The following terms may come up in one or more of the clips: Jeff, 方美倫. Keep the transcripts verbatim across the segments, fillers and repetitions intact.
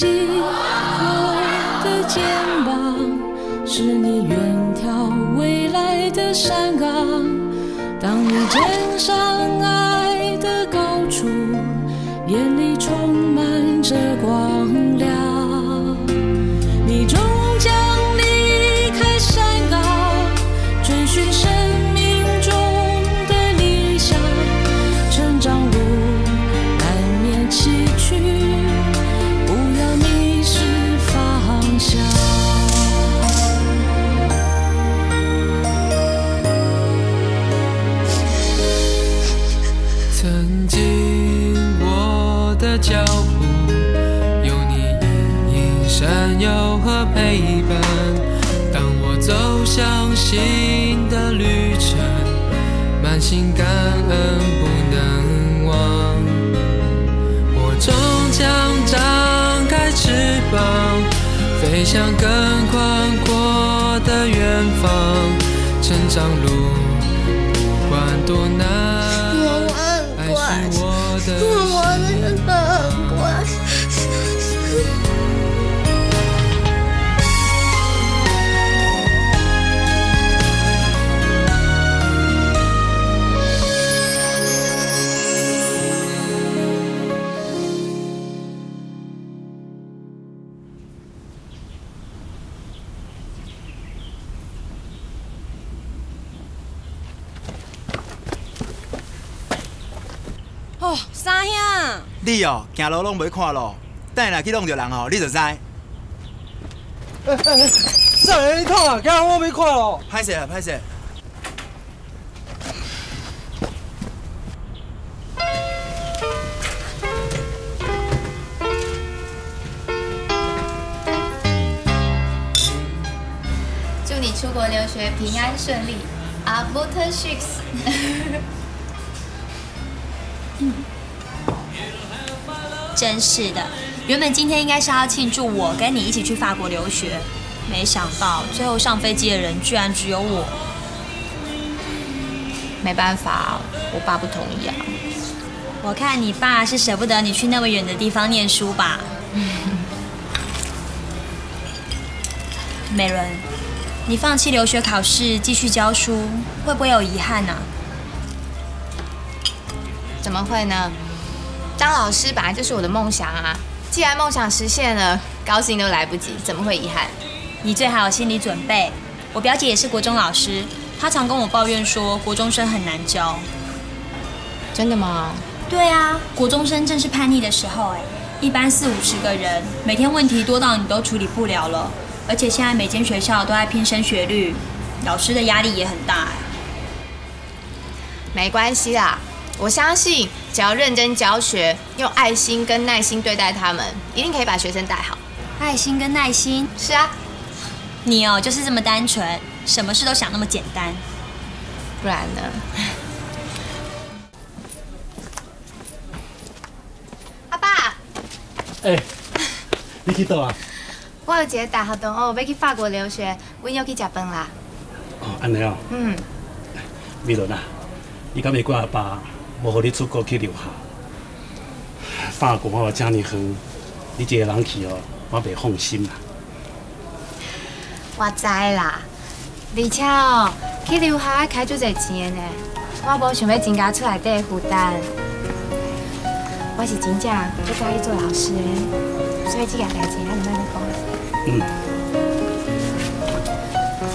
记我的肩膀，是你远眺未来的山岗。当你站上爱的高处，眼里充满着光亮。 脚步有你隐隐闪耀和陪伴。当我走向新的旅程，满心感恩不能忘。我终将张开翅膀，飞向更宽阔的远方。成长路不管多难，爱是我的。 哦，三兄，你哦，行路拢袂看路，等下去弄着人哦，你就知。哎哎哎，上来你看啊，今我袂看路，歹势啊，歹势。祝你出国留学平安顺利，啊 ，Butter Shakes。 嗯、真是的，原本今天应该是要庆祝我跟你一起去法国留学，没想到最后上飞机的人居然只有我。没办法，我爸不同意啊。我看你爸是舍不得你去那么远的地方念书吧。美伦，你放弃留学考试继续教书，会不会有遗憾呢、啊？ 怎么会呢？当老师本来就是我的梦想啊！既然梦想实现了，高兴都来不及，怎么会遗憾？你最好有心理准备。我表姐也是国中老师，她常跟我抱怨说，国中生很难教。真的吗？对啊，国中生正是叛逆的时候哎，一班四五十个人，每天问题多到你都处理不了了。而且现在每间学校都在拼升学率，老师的压力也很大哎。没关系啦。 我相信，只要认真教学，用爱心跟耐心对待他们，一定可以把学生带好。爱心跟耐心，是啊，你哦就是这么单纯，什么事都想那么简单，不然呢？阿爸，哎、欸，你去倒啊？我有一个大学同学要去法国留学，我要去食饭啦。哦，安尼哦。嗯。美伦啊，你敢袂怪阿爸？ 无互你出国去留学，法国哦，遮尔远，你一个人去哦，我袂放心啦。我知啦，而且哦，去留学开足侪钱的呢，我无想要增加厝内底负担。我是真正要教你做老师的，所以这件代志咱慢慢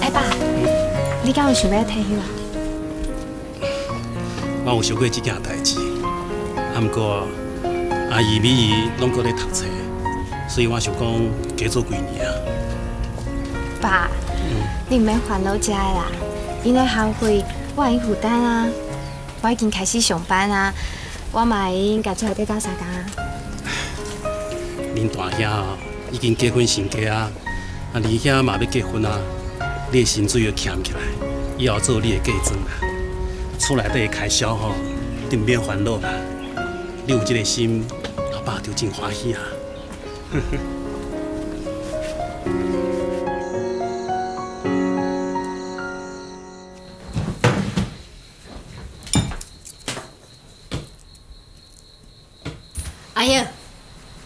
讲。嗯。哎、欸、爸，嗯、你敢有想要退休啊？ 我有想过这件代志，啊，不过阿姨、美姨拢搁咧读册，所以我想讲加做几年啊。爸，嗯、你唔免烦恼遮个啦，因咧学费我已经负担啊，我已经开始上班啊，我嘛已经家出来底斗相共啊。恁大兄哦，已经结婚成家啊，啊二兄嘛要结婚啊，你的薪水要俭起来，以后做你的嫁妆啦。 厝内底开销吼，你唔免烦恼啦。你有这个心，阿爸就真欢喜啊。阿英，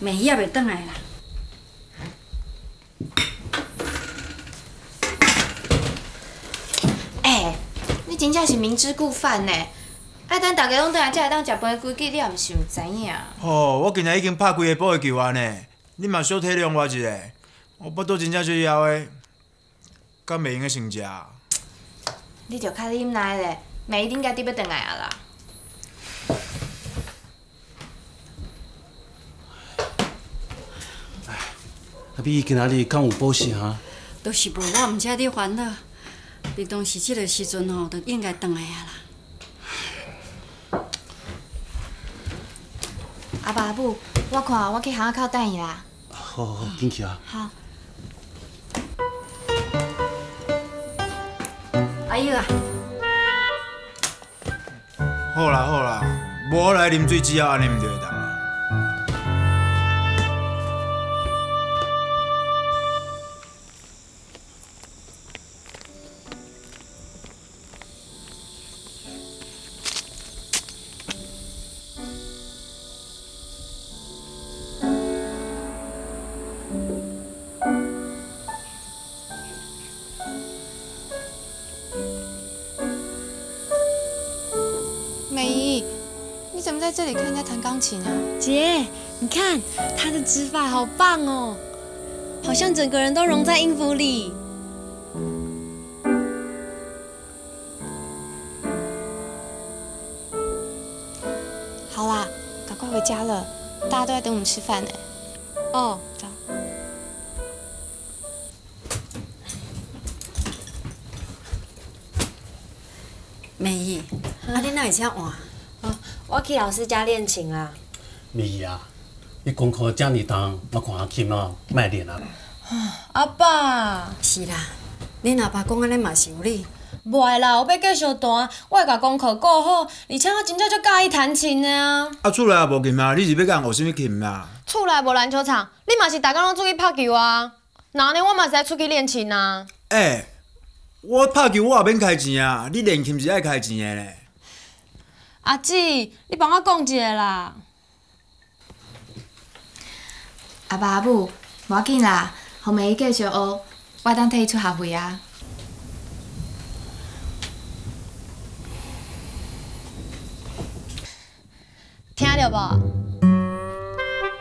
明仔袂转来啦。真正是明知故犯呢。啊，等大家拢倒来，才会当食饭规矩，你也毋是毋知影。哦，我今日已经拍几个补的球啊呢，你嘛小体谅我一下。我腹肚真正最枵的，敢袂用个先食？你著较忍耐咧，万一恁家己要倒来啊啦。 阿美今仔日敢有补习哈？都是无，我毋才伫烦恼。平常时即个时阵吼，就应该倒来啊啦。阿爸阿母，我看我去巷仔口等伊啦。好好好，紧去啊。好。阿姨啊。好啦好啦，无来啉水之后，安尼毋就会当。 在这里看人家弹钢琴啊，姐，你看她的指法好棒哦，好像整个人都融在音符里。好啦，赶快回家了，大家都在等我们吃饭呢。哦，走。美姨，啊，你哪会这样晚？ 我去老师家练琴啦。咪啊，你功课这么重，我看阿琴哦，莫练啊。阿爸，是啦，恁阿爸讲安尼嘛是有理。袂啦，我要继续弹，我会甲功课顾好，而且我真正足喜意弹琴的啊。啊，厝内也无琴啊，你是要甲人学什么琴啊？厝内无篮球场，你嘛是大家拢出去拍球啊。那呢，我嘛是爱出去练琴啊。哎、欸，我拍球我也免开钱啊，你练琴是爱开钱的咧。 阿姊，你帮我讲一下啦。阿爸阿母，无要紧啦，后面伊继续学，我当替伊出学费啊。听着无？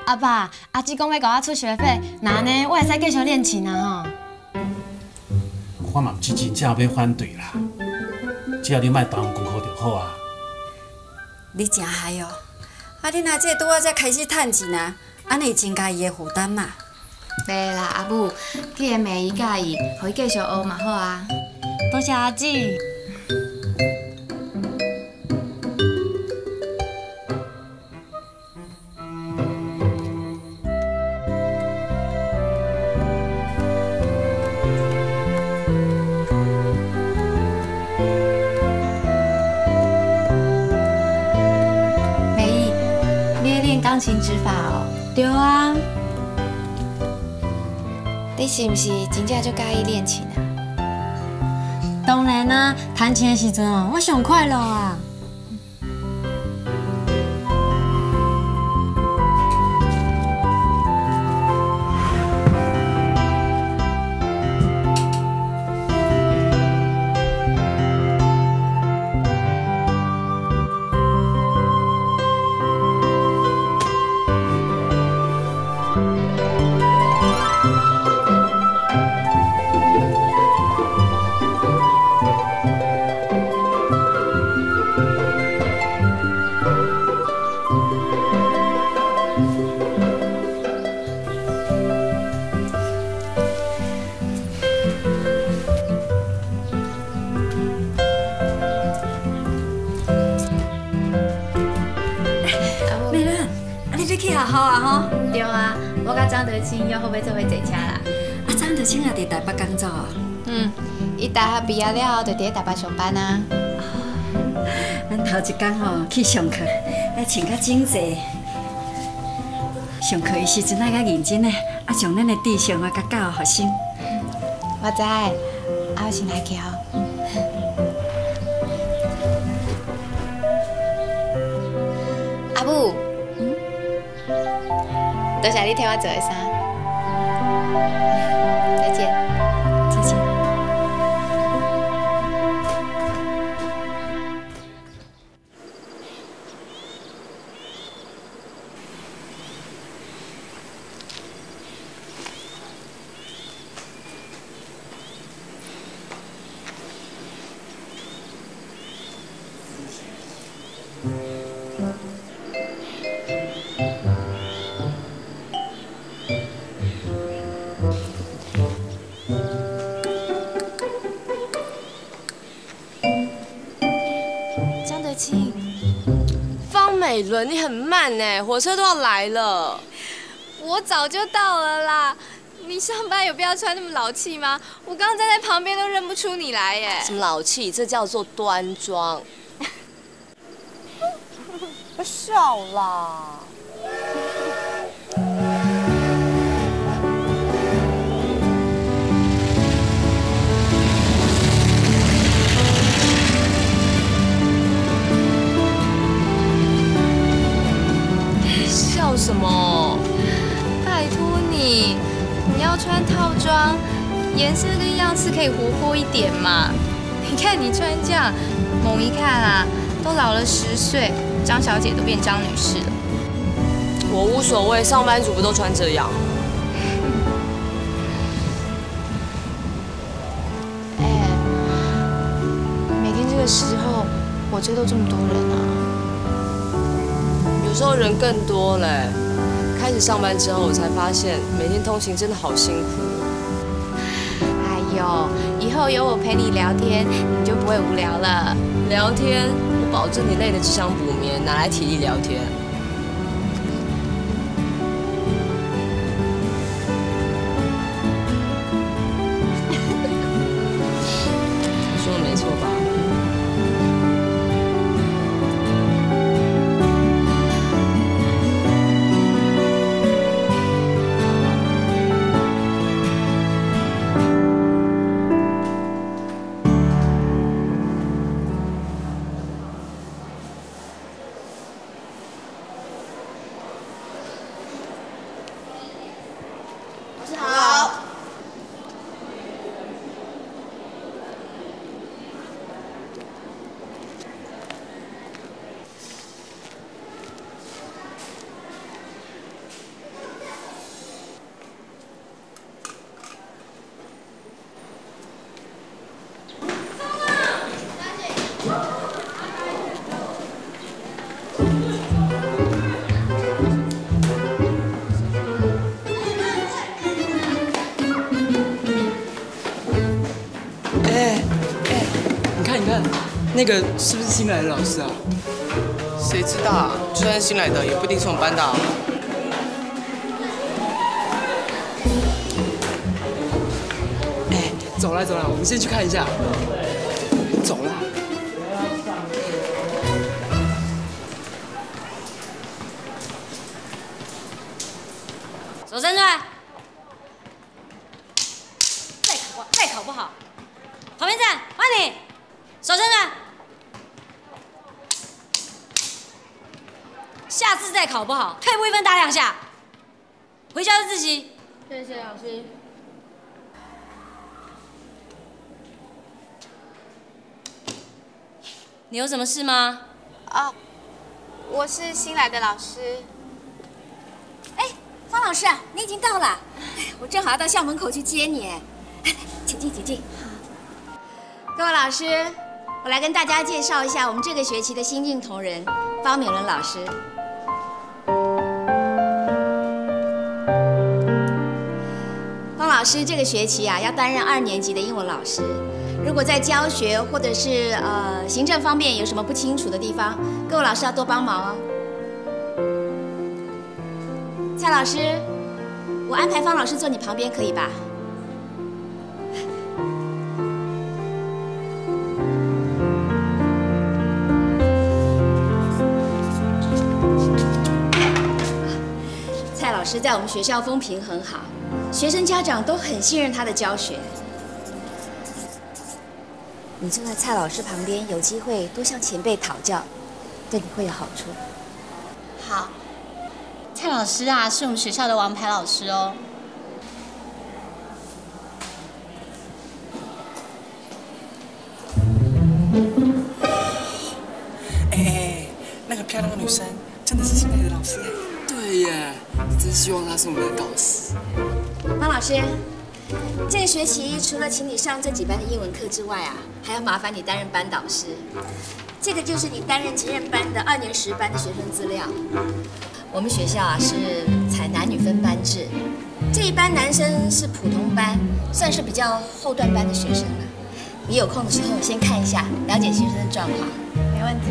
阿爸，阿姊讲要甲我出学费，那呢，我会使继续练琴啊吼。我嘛毋是真正要反对啦，只要你莫耽误功课就好啊。 你真害哦！啊，你若这拄仔才开始趁钱啊，安尼增加伊的负担嘛。袂啦，阿母，既然美姨介意，互伊继续学嘛好啊。多谢阿姊。钢琴指法哦，对啊。你是毋是真正就介意练琴啊？当然啦、啊，弹琴的时阵哦，我上快乐啊。要后尾做伙坐车啦。啊，张德清也伫台北工作啊。嗯，伊大学毕业了后，就伫台北上班啊。咱头一天吼去上课，要穿较整齐。上课的时阵爱较认真嘞，啊，将咱的知识啊，甲教学生。我知，啊，我先来去哦。 多谢你替我做的衫，再见，再见。伦，你很慢哎，火车都要来了。我早就到了啦。 你上班有必要穿那么老气吗？我刚刚站在旁边都认不出你来耶！什么老气？这叫做端庄。不笑啦！笑什么？拜托你！ 你要穿套装，颜色跟样式可以活泼一点嘛？你看你穿这样，猛一看啊，都老了十岁，张小姐都变张女士了。我无所谓，上班族不都穿这样？哎，每天这个时候，火车都这么多人啊，有时候人更多嘞。 开始上班之后，我才发现每天通勤真的好辛苦。哎呦，以后有我陪你聊天，你就不会无聊了。聊天，我保证你累得只想补眠，哪来体力聊天？我说的没错吧？ 那个是不是新来的老师啊？谁知道啊？就算新来的，也不一定是我们班的啊。哎，走啦走啦，我们先去看一下。走啦。手伸出来。再考，再考不好。旁边站，换你。手伸出来。 下次再考不好，退步一分打两下。回家就自习。谢谢老师。你有什么事吗？哦，我是新来的老师。哎，方老师啊，你已经到了，我正好要到校门口去接你。请进，请进。好，各位老师，我来跟大家介绍一下我们这个学期的新进同仁方敏伦老师。 老师这个学期啊，要担任二年级的英文老师。如果在教学或者是呃行政方面有什么不清楚的地方，各位老师要多帮忙哦。蔡老师，我安排方老师坐你旁边，可以吧？蔡老师在我们学校风评很好。 学生家长都很信任他的教学。你坐在蔡老师旁边，有机会多向前辈讨教，对你会有好处。好，蔡老师啊，是我们学校的王牌老师哦。哎哎，那个漂亮的女生真的是新来的老师哎。对耶，真希望她是我们的导师。 方老师，这个学期除了请你上这几班的英文课之外啊，还要麻烦你担任班导师。这个就是你担任前任班的二年十班的学生资料。我们学校啊是采男女分班制，这一班男生是普通班，算是比较后段班的学生了。你有空的时候先看一下，了解学生的状况。没问题。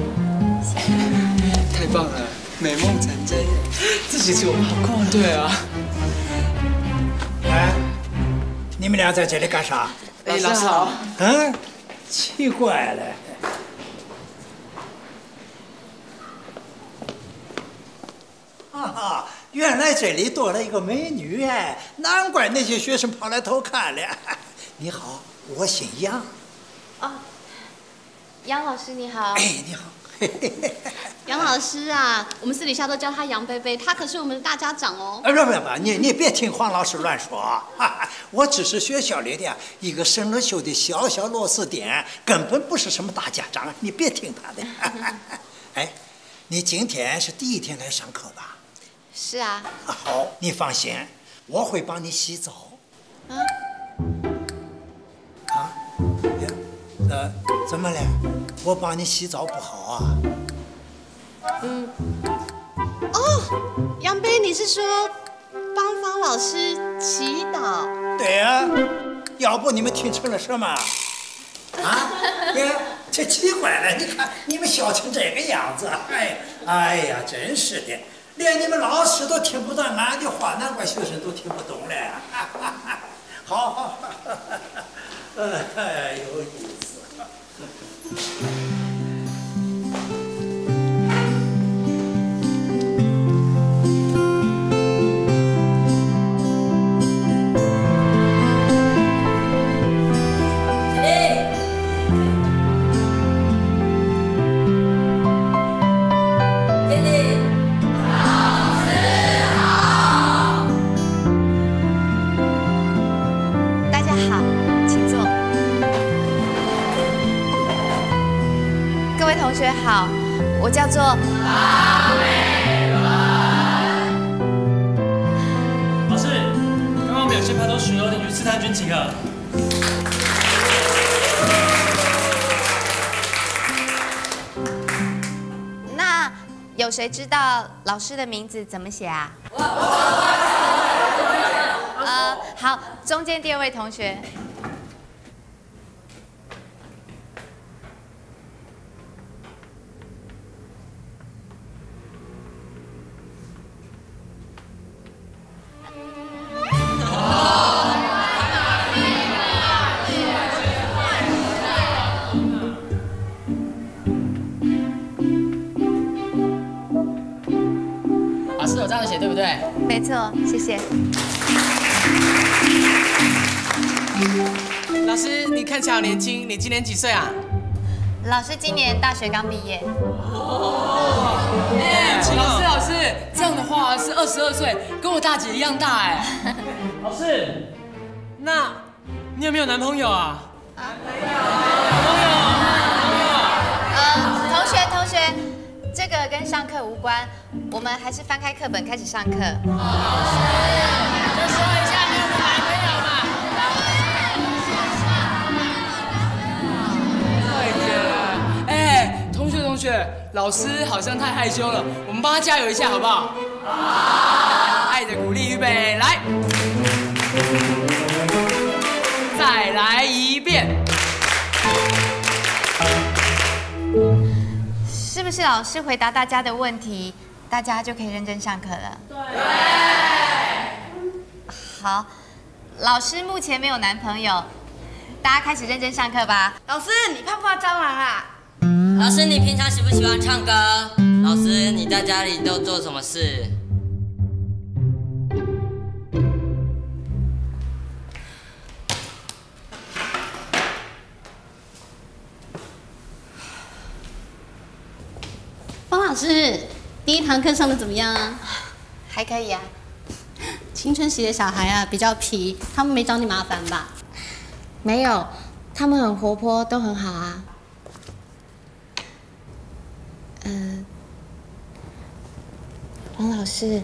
谢谢。太棒了。美梦成真，自己琢磨过了。对啊。哎，你们俩在这里干啥？哎，老师好。嗯，奇怪了。 哈哈、啊，原来这里多了一个美女哎，难怪那些学生跑来偷看了。你好，我姓杨。哦，杨老师你好。哎，你好。杨老师啊，我们私底下都叫他杨贝贝，他可是我们的大家长哦。哎，不不不，你你别听黄老师乱说啊！我只是学校里的一个生了锈的小小螺丝钉，根本不是什么大家长，你别听他的。哎，你今天是第一天来上课吧？ 是啊，好，你放心，我会帮你洗澡。啊啊，呃，怎么了？我帮你洗澡不好啊？嗯，哦，杨贝，你是说帮方老师祈祷？对呀、啊，要不你们听成了什么？啊？这奇怪了，你看你们笑成这个样子，哎，哎呀，真是的。 连你们老师都听不到俺的话，难怪学生都听不懂嘞。好好，哎，有意思。同学好，我叫做马美伦。老师，刚刚我们有些排头曲哦，你去刺探军情啊。那有谁知道老师的名字怎么写啊？呃，好，中间第二位同学。 没错，谢谢。老师，你看起来好年轻，你今年几岁啊？老师今年大学刚毕业。哦，哎，老师老师，这样的话是二十二岁，跟我大姐一样大哎。老师，那你有没有男朋友啊？啊，没有。男朋友，男朋友。呃，同学同学。 这个跟上课无关，我们还是翻开课本开始上课。老师，就说一下你有男朋友嘛。哎呀，哎，同学同学，老师好像太害羞了，我们帮他加油一下好不好？好。爱的鼓励，预备，来，再来一遍。 是不是老师回答大家的问题，大家就可以认真上课了？对。好，老师目前没有男朋友，大家开始认真上课吧。老师，你怕不怕蟑螂啊？老师，你平常喜不喜欢唱歌？老师，你在家里都做什么事？老师，第一堂课上的怎么样啊？还可以啊。青春期的小孩啊，比较皮，他们没找你麻烦吧？没有，他们很活泼，都很好啊。嗯、呃，王老师，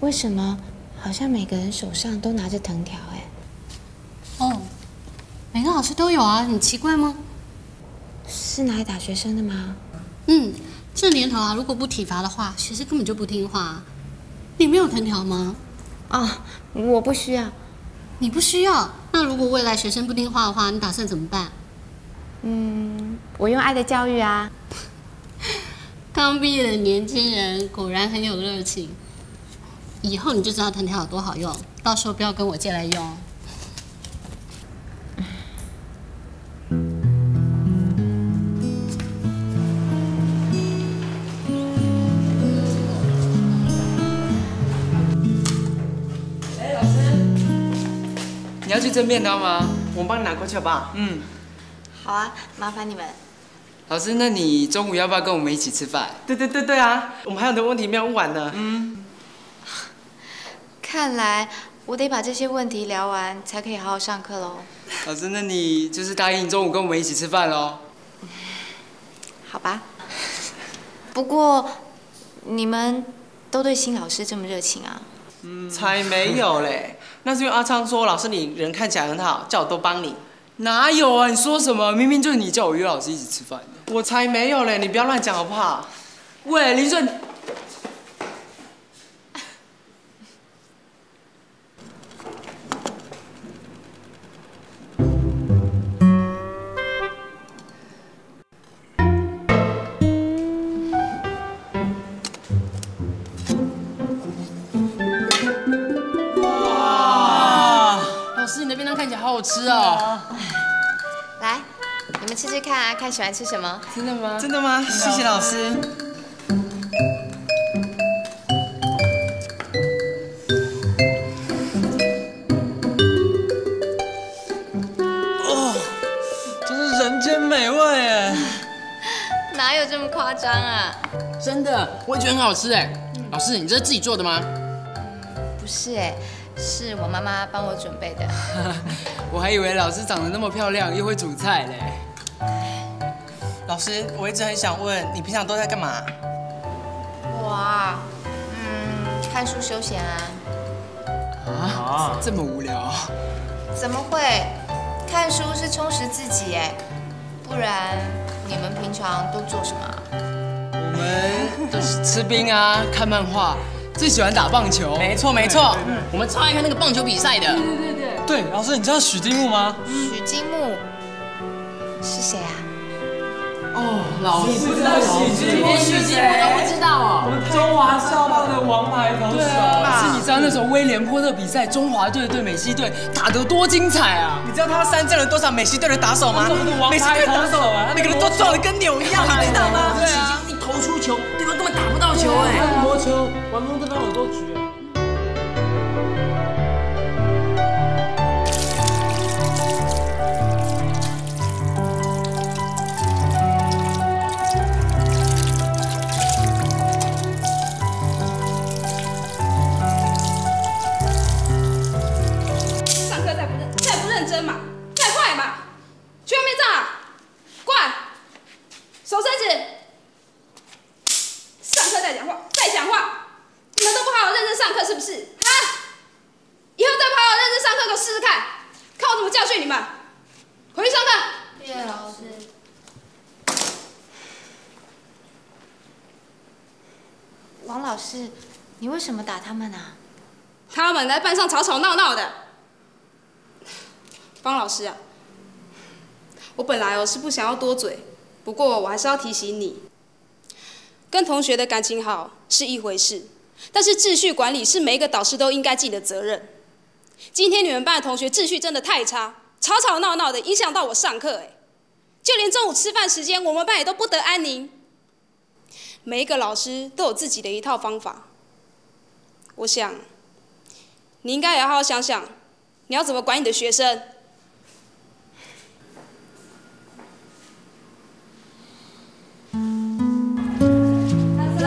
为什么好像每个人手上都拿着藤条哎？哦，每个老师都有啊，很奇怪吗？是拿来打学生的吗？嗯。 这年头啊，如果不体罚的话，学生根本就不听话、啊。你没有藤条吗？啊、哦，我不需要。你不需要？那如果未来学生不听话的话，你打算怎么办？嗯，我用爱的教育啊。刚毕业的年轻人果然很有热情。以后你就知道藤条有多好用，到时候不要跟我借来用。 你要去蒸面汤吗？我们帮你拿过去好不好？嗯，好啊，麻烦你们。老师，那你中午要不要跟我们一起吃饭？对对对对啊，我们还有很多问题没有问完呢。嗯，看来我得把这些问题聊完，才可以好好上课喽。老师，那你就是答应中午跟我们一起吃饭喽？好吧。不过你们都对新老师这么热情啊？嗯，才没有嘞。 那是因为阿昌说，老师你人看起来很好，叫我都帮你。哪有啊？你说什么？明明就是你叫我约老师一起吃饭的。我才没有嘞！你不要乱讲好不好？喂，林顺，好吃哦！来，你们吃吃看啊，看喜欢吃什么？真的吗？真的吗？谢谢老师。哦，真是人间美味哎！哪有这么夸张啊？真的，我也觉得很好吃哎。老师，你这是自己做的吗？不是哎。 是我妈妈帮我准备的。我还以为老师长得那么漂亮，又会煮菜嘞。老师，我一直很想问，你平常都在干嘛？我啊，嗯，看书休闲啊。啊？这么无聊？怎么会？看书是充实自己哎，不然你们平常都做什么？我们就是吃冰啊，看漫画。 最喜欢打棒球，没错没错，我们超爱看那个棒球比赛的。对对对对，对，老师你知道许金木吗？许金木是谁啊？哦，老师不知道许金木是谁？我不知道哦。我们中华少棒的王牌投手。是你知道那时候威廉波特比赛，中华队对美西队打得多精彩啊！你知道他三振了多少美西队的打手吗？美西队打手啊，每个人都壮得跟牛一样，你知道吗？对啊，一投出球，对方根本打不到球哎。魔球。 玩风筝都好多局哎！上课再不认再不认真嘛，再快嘛，去外面站啊！过来，手伸直。上课再讲话，再讲话。 你们都不好好认真上课是不是？啊！以后再不好好认真上课，给我试试看，看我怎么教训你们。回去上课。谢谢老师。王老师，你为什么打他们啊？他们在班上吵吵闹闹的。方老师啊，我本来哦是不想要多嘴，不过我还是要提醒你，跟同学的感情好是一回事。 但是秩序管理是每一个导师都应该尽的责任。今天你们班的同学秩序真的太差，吵吵闹闹的，影响到我上课。哎，就连中午吃饭时间，我们班也都不得安宁。每一个老师都有自己的一套方法。我想，你应该也要好好想想，你要怎么管你的学生。老师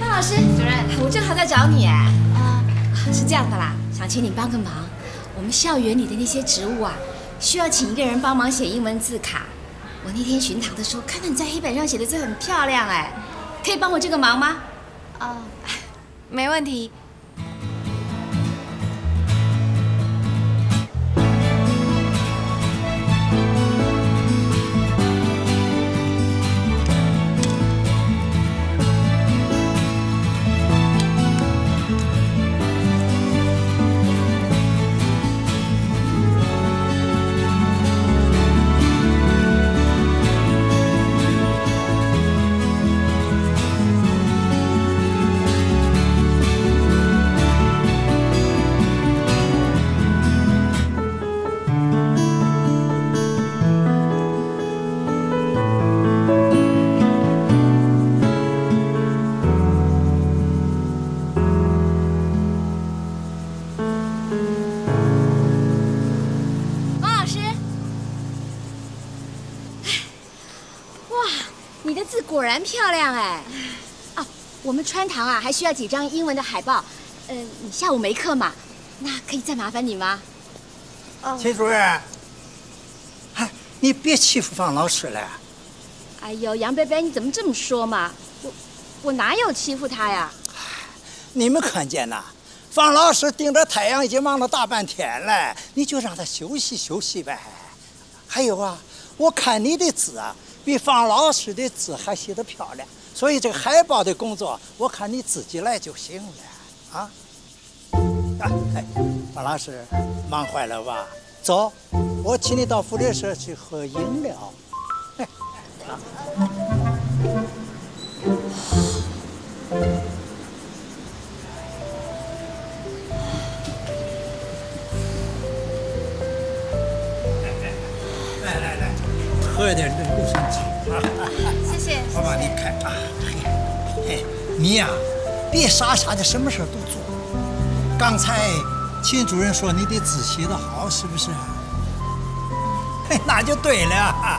好。 老师，主任，我正好在找你哎。啊、呃，是这样的啦，想请你帮个忙。我们校园里的那些植物啊，需要请一个人帮忙写英文字卡。我那天巡堂的时候，看到你在黑板上写的字很漂亮哎，可以帮我这个忙吗？哦，没问题。你的字果然漂亮哎！哦，我们川堂啊还需要几张英文的海报。嗯、呃，你下午没课嘛？那可以再麻烦你吗？哦，秦主任，哎，你别欺负方老师了。哎呦，杨伯伯，你怎么这么说嘛？我我哪有欺负他呀？你们看见呐？ 方老师盯着太阳已经忙了大半天了，你就让他休息休息呗。还有啊，我看你的字啊，比方老师的字还写得漂亮，所以这个海报的工作，我看你自己来就行了啊。哎，方老师忙坏了吧？走，我请你到福利社去喝饮料。哎，啊。 喝点这六神酒啊！谢谢，我帮你开啊！嘿，你呀，别傻傻的，什么事都做。刚才秦主任说你的字写得好，是不是？嘿，那就对了。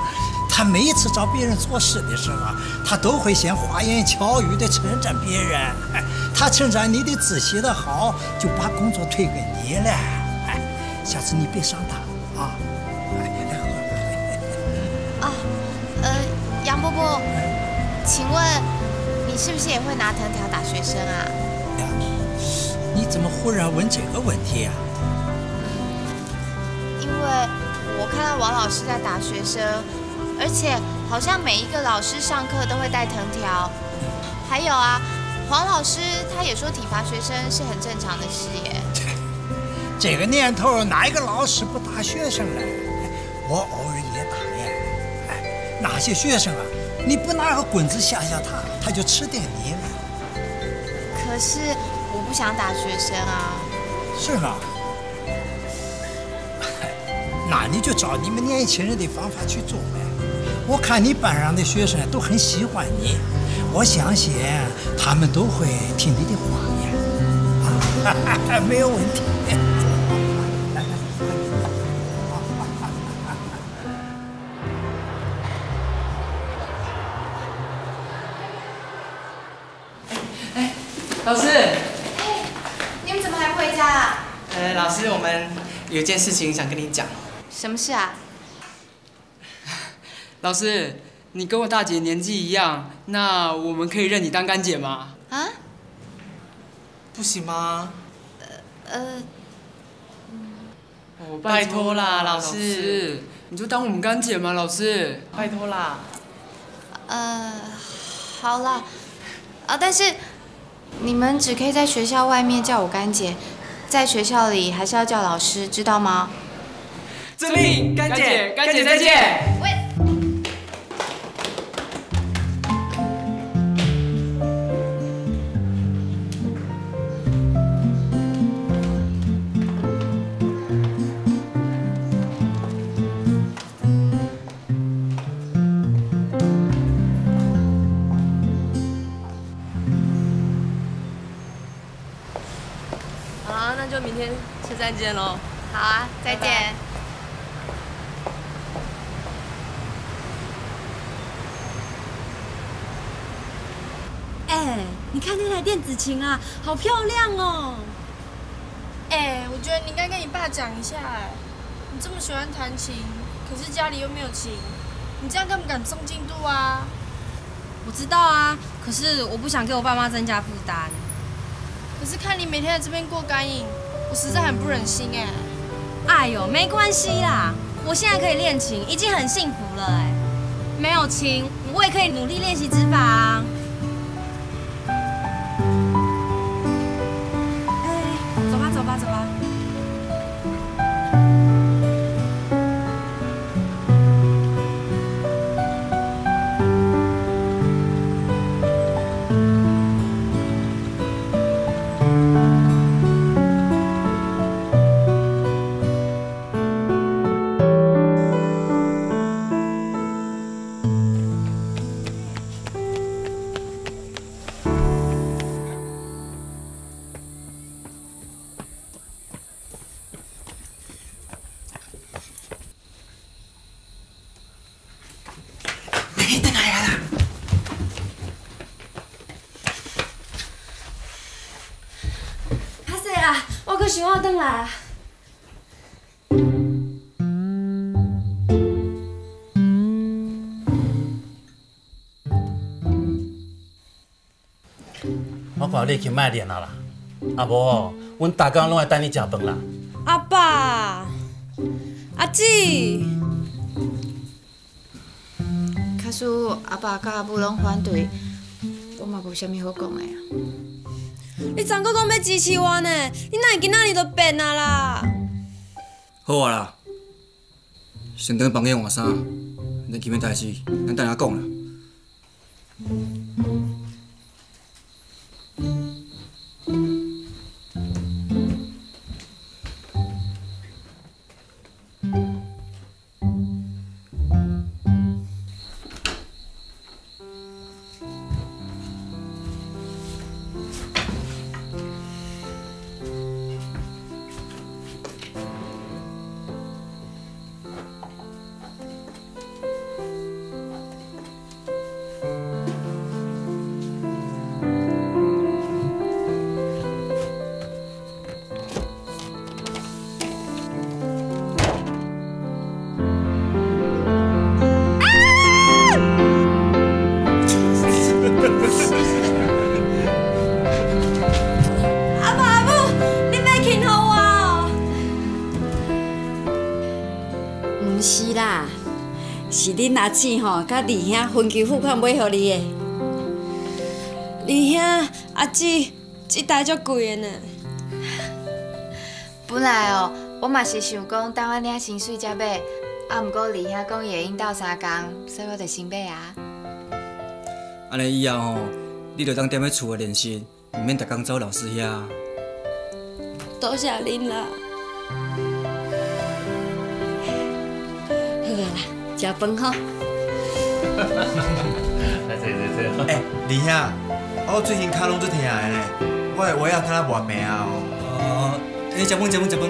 他每一次找别人做事的时候，他都会先花言巧语的称赞别人。他称赞你的字写得好，就把工作推给你了。哎，下次你别上他啊！ 哦，呃，杨伯伯，请问你是不是也会拿藤条打学生啊？呀，你怎么忽然问这个问题呀？因为我看到王老师在打学生，而且好像每一个老师上课都会带藤条。还有啊，黄老师他也说体罚学生是很正常的事耶。这个年头，哪一个老师不打学生呢？我偶尔也打。 那些学生啊，你不拿个棍子吓吓他，他就吃定你了。可是我不想打学生啊。是吗？那你就照你们年轻人的方法去做呗。我看你班上的学生都很喜欢你，我相信他们都会听你的话呀。啊，没有问题。 老师，哎，你们怎么还不回家啊？呃，老师，我们有件事情想跟你讲。什么事啊？老师，你跟我大姐年纪一样，那我们可以认你当干姐吗？啊？不行吗？呃呃，哦，拜托啦，老师，你就当我们干姐嘛，老师，拜托啦。呃，好啦，啊，但是。 你们只可以在学校外面叫我干姐，在学校里还是要叫老师，知道吗？遵命，干姐，干姐再见。喂。再见喽！好啊，再见。拜拜哎，你看那台电子琴啊，好漂亮哦！哎，我觉得你应该跟你爸讲一下哎，你这么喜欢弹琴，可是家里又没有琴，你这样敢不敢送进度啊？我知道啊，可是我不想给我爸妈增加负担。可是看你每天在这边过干瘾。 我实在很不忍心哎！哎呦，没关系啦，我现在可以练琴，已经很幸福了哎。没有琴，我也可以努力练习指法啊。哎，走吧，走吧，走吧。想我回来。 我看你去卖练啊啦，啊无，阮大家拢爱等你食饭啦。阿爸，阿姊，假使阿爸甲阿母拢反对，我嘛无啥物好讲的啊。你昨个讲要支持我呢，你哪会今仔日就变啊啦？好啊啦，先等房间换衫，恁起码代志，咱等下讲啦。 是恁阿姊吼，甲二兄分期付款买互你的。二兄，阿姊，这台足贵的呢。本来哦，我嘛是想讲等我领薪水才买，啊，毋过二兄讲伊会用斗相共，所以我就先买啊。安尼以后吼，你着当踮咧厝的练习，毋免逐工走老师遐。多谢恁啦。好个啦。 食饭吼！来坐坐坐。哎，二兄，我最近脚拢足疼的呢，我的鞋也敢若磨平啊哦。哦，哎，食饭食饭食饭。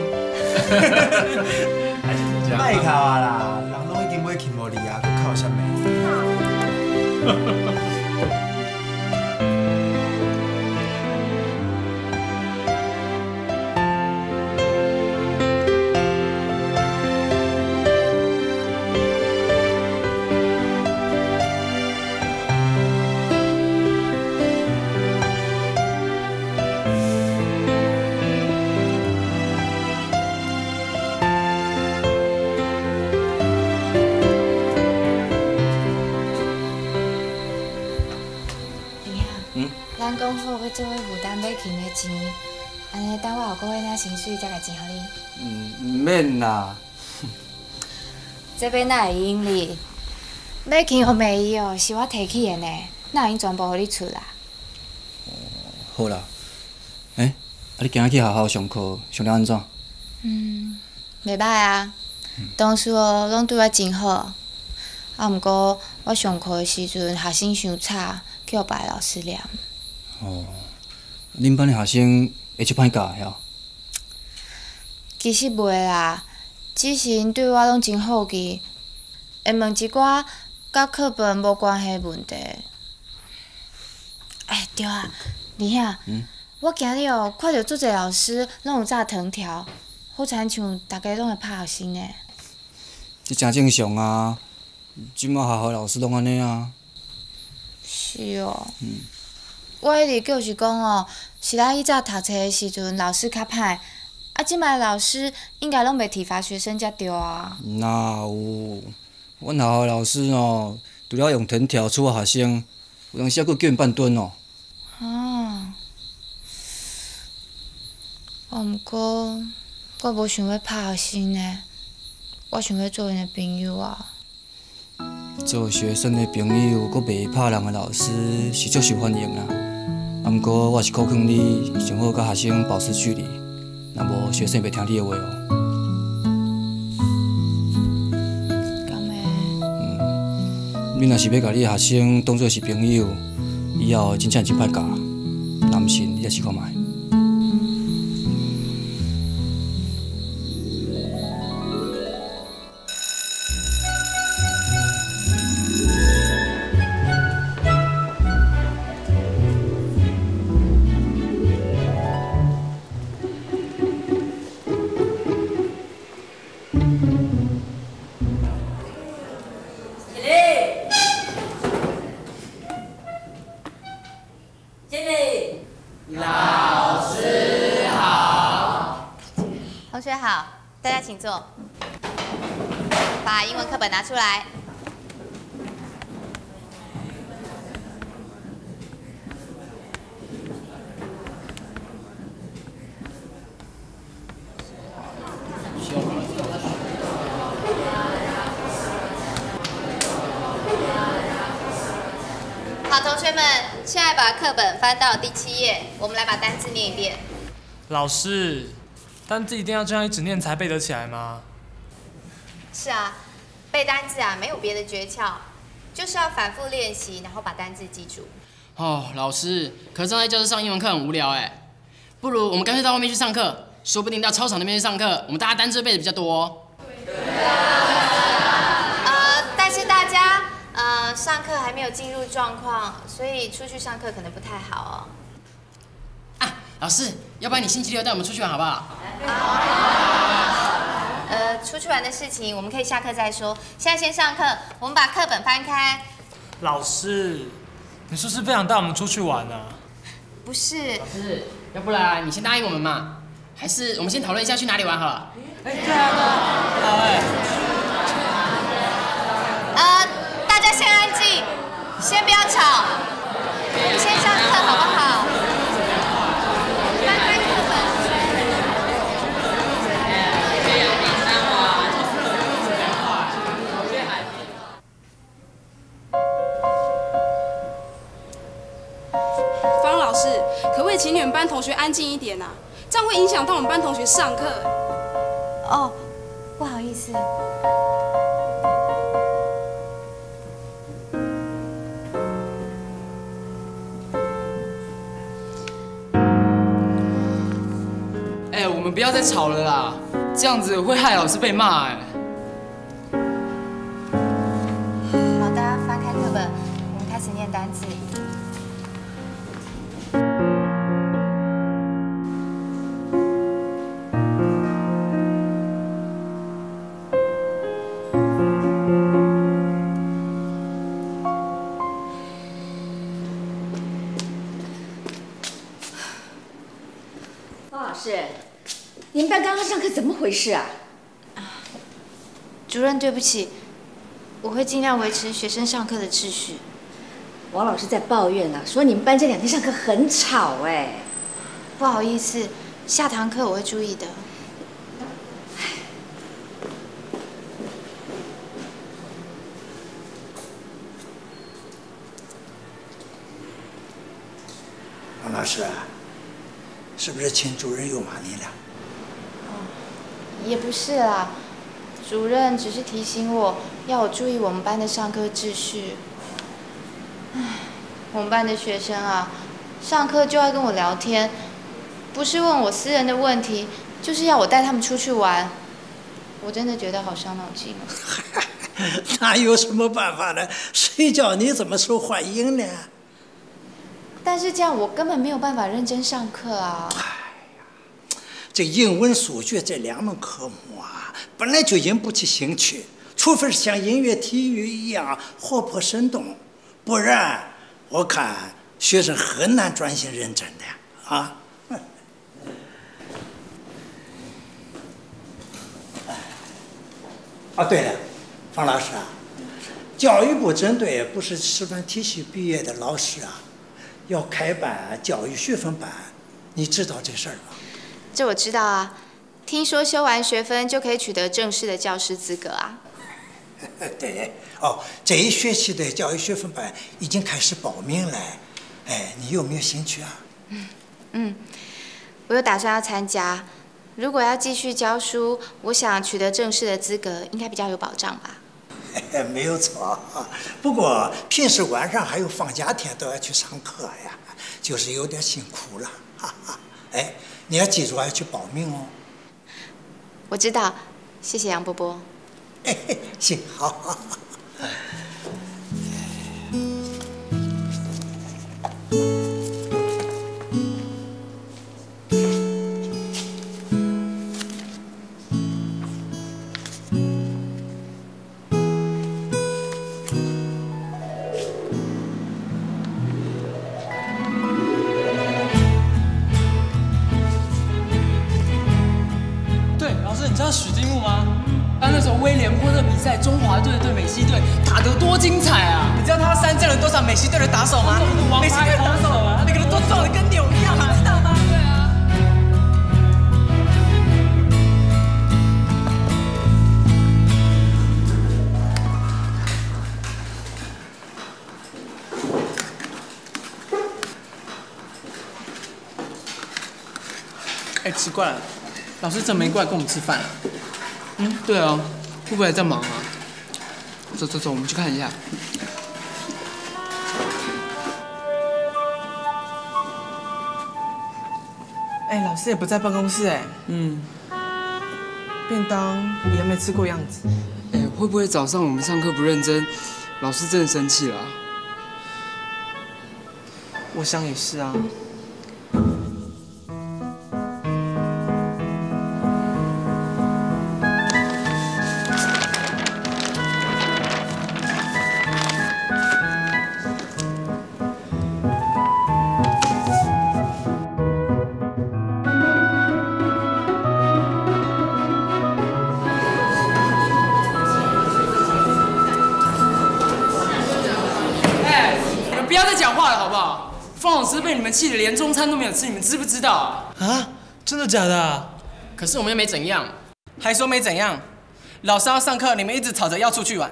卖哭啊啦，人拢已经买琴无你啊，佮哭啥物？ 咱讲好要做伙负担买琴的钱，安尼等我后个月领薪水才来钱给你。嗯，唔免啦。这边哪会用哩？买琴和卖艺哦，是我提起的呢，哪会用全部给你出啦？哦，好啦。哎、欸，啊你今仔去学校上课，上了安怎？嗯，袂歹啊。同事哦，拢对我真好。啊，毋过我上课的时阵，学生伤吵，叫别个老师念。 哦，恁班的学生会足歹教的哦。其实袂啦，只是因对我拢真好奇，会问一寡甲课本无关系的问题。哎，对啊，二兄，嗯、我今日哦看到足侪老师拢有炸藤条，好亲像大家拢会拍学生诶。这真正常啊，即满学校老师拢安尼啊。是哦。嗯。 我迄日就是讲哦，是咱以前读册的时阵，老师较歹，啊，即摆老师应该拢袂体罚学生才对啊。哪有？阮学校老师哦，除了用藤条处罚学生，有当时还佫叫因半蹲哦。啊。啊，毋过我无想要拍学生呢，我想要做因的朋友啊。 做学生的朋友，佮袂拍人的老师是足受欢迎啦。啊，毋过我是鼓劝你上好佮学生保持距离，若无学生袂听你的话哦。敢会？嗯，你若是要甲你的学生当做是朋友，以后真正真歹教。若毋信，你来试看卖。大家请坐，把英文课本拿出来。好，同学们，现在把课本翻到第七页，我们来把单字念一遍。老师。 单字一定要这样一直念才背得起来吗？是啊，背单字啊没有别的诀窍，就是要反复练习，然后把单字记住。哦，老师，可是站在教室上英文课很无聊哎，不如我们干脆到外面去上课，说不定到操场那边去上课，我们大家单字背的比较多哦。对啊。呃，但是大家呃上课还没有进入状况，所以出去上课可能不太好哦。 老师，要不然你星期六带我们出去玩好不好？呃，出去玩的事情我们可以下课再说，现在先上课。我们把课本翻开。老师，你是不是不想带我们出去玩呢、啊？不是。老师，要不然你先答应我们嘛，还是我们先讨论一下去哪里玩好了？哎，对啊，好哎。呃，大家先安静，先不要吵，我们先上课好不好？ 可不可以请你们班同学安静一点啊？这样会影响到我们班同学上课。哦，不好意思。哎，我们不要再吵了啦，这样子会害老师被骂哎。好的，翻开课本，我们开始念单字。 你们班刚刚上课怎么回事啊？啊，主任，对不起，我会尽量维持学生上课的秩序。王老师在抱怨啊，说你们班这两天上课很吵哎。不好意思，下堂课我会注意的。王老师啊，是不是秦主任又骂你了？ 也不是啦，主任只是提醒我要我注意我们班的上课秩序。唉，我们班的学生啊，上课就要跟我聊天，不是问我私人的问题，就是要我带他们出去玩。我真的觉得好伤脑筋啊。那有什么办法呢？谁叫你怎么受欢迎呢？但是这样我根本没有办法认真上课啊。 这英文、数学这两门科目啊，本来就引不起兴趣，除非是像音乐、体育一样活泼生动，不然我看学生很难专心认真的啊。啊，对了，方老师啊，教育部针对不是师范体系毕业的老师啊，要开办教育学分班，你知道这事儿吗？ 这我知道啊，听说修完学分就可以取得正式的教师资格啊。对，哦，这一学期的教育学分班已经开始报名了，哎，你有没有兴趣啊？嗯嗯，我有打算要参加。如果要继续教书，我想取得正式的资格应该比较有保障吧。没有错，不过平时晚上还有放假天都要去上课呀，就是有点辛苦了。哈哈，哎。 你要记住，要去保命哦。我知道，谢谢杨波波。哎，行，好好。赛，中华队对美西队打得多精彩啊！你知道他三振了多少美西队的打手吗？美西队的打手啊，每个人都壮得跟牛一样，你知道吗？对啊。哎，奇怪了，老师怎么没过来跟我们吃饭啊？嗯，对啊。 会不会还在忙啊？走走走，我们去看一下。哎、欸，老师也不在办公室哎、欸。嗯。便当也没吃过样子。哎、欸，会不会早上我们上课不认真，老师真的生气了、啊？我想也是啊。 气得连中餐都没有吃，你们知不知道啊？啊，真的假的、啊？可是我们又没怎样，还说没怎样。老师要上课，你们一直吵着要出去玩。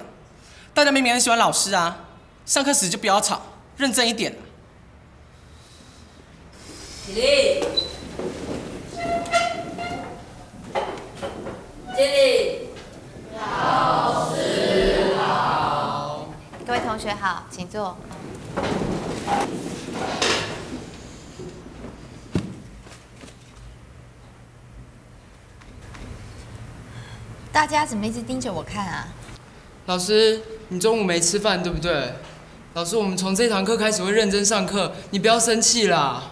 大家明明很喜欢老师啊，上课时就不要吵，认真一点。起立，起立，老师好。各位同学好，请坐。 大家怎么一直盯着我看啊？老师，你中午没吃饭对不对？老师，我们从这堂课开始会认真上课，你不要生气啦！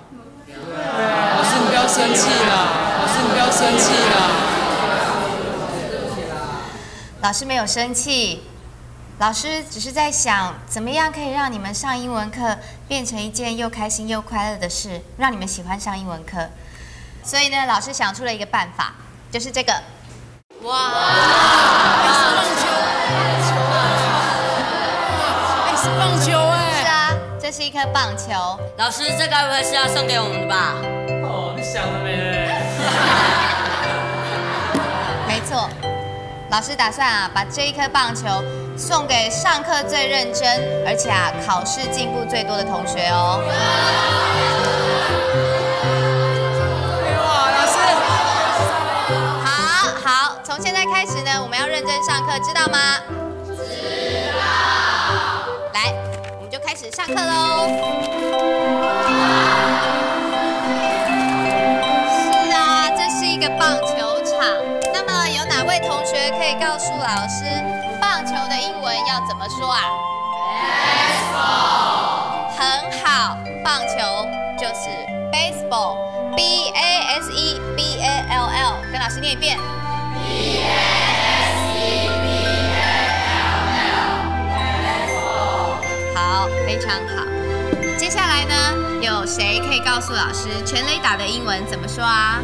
老师，你不要生气啦！老师，你不要生气啦！老师没有生气，老师只是在想，怎么样可以让你们上英文课变成一件又开心又快乐的事，让你们喜欢上英文课。所以呢，老师想出了一个办法，就是这个。 哇！哎，是棒球哎！哎，是棒球哎！是啊，这是一颗棒球。老师，这该不会是要送给我们的吧？哦，你想得美。没错，老师打算啊，把这一颗棒球送给上课最认真，而且啊，考试进步最多的同学哦。哇，老师！ 好，从现在开始呢，我们要认真上课，知道吗？知道。来，我们就开始上课喽。是啊，这是一个棒球场。那么有哪位同学可以告诉老师，棒球的英文要怎么说啊 ？Baseball。很好，棒球就是 baseball，B A S E B A L L， 跟老师念一遍。 好，非常好。接下来呢，有谁可以告诉老师全垒打的英文怎么说啊？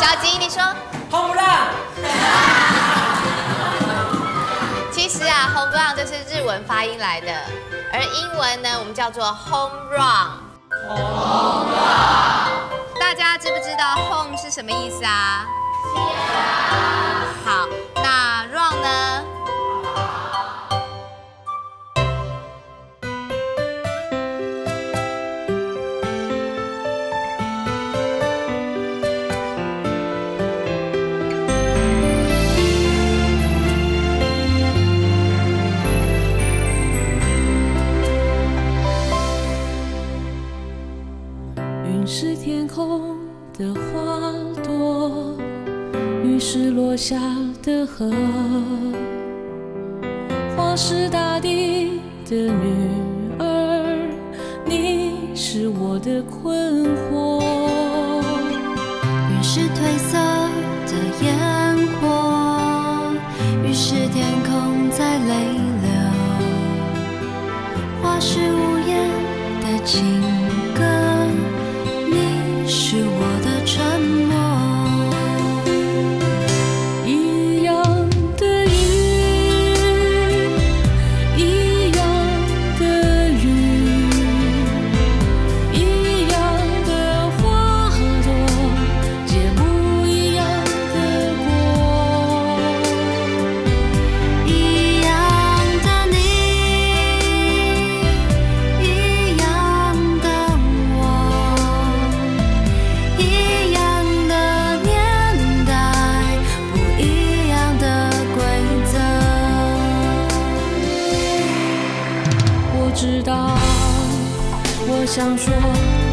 小吉，你说。Home run。其实啊 ，home run 这是日文发音来的，而英文呢，我们叫做 home run。home run。 大家知不知道 home 是什么意思啊？好，那 run 呢？云是天空的花朵，雨是落下的河，花是大地的女儿，你是我的困惑。云是褪色的烟火，雨是天空在泪流，花是午夜的情。 是我的沉默，一样知道，我想说。